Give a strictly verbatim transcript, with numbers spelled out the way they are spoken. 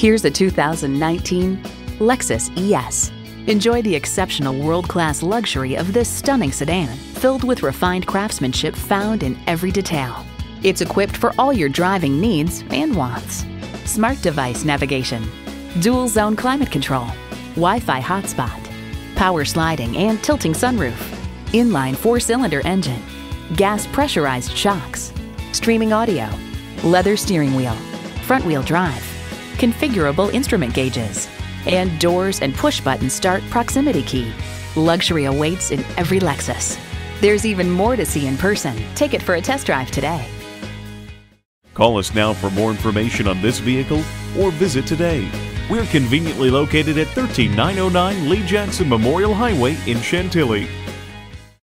Here's a two thousand nineteen Lexus E S. Enjoy the exceptional world-class luxury of this stunning sedan, filled with refined craftsmanship found in every detail. It's equipped for all your driving needs and wants. Smart device navigation, dual zone climate control, Wi-Fi hotspot, power sliding and tilting sunroof, inline four-cylinder engine, gas pressurized shocks, streaming audio, leather steering wheel, front-wheel drive, configurable instrument gauges, and doors and push-button start proximity key. Luxury awaits in every Lexus. There's even more to see in person. Take it for a test drive today. Call us now for more information on this vehicle or visit today. We're conveniently located at one three nine oh nine Lee Jackson Memorial Highway in Chantilly.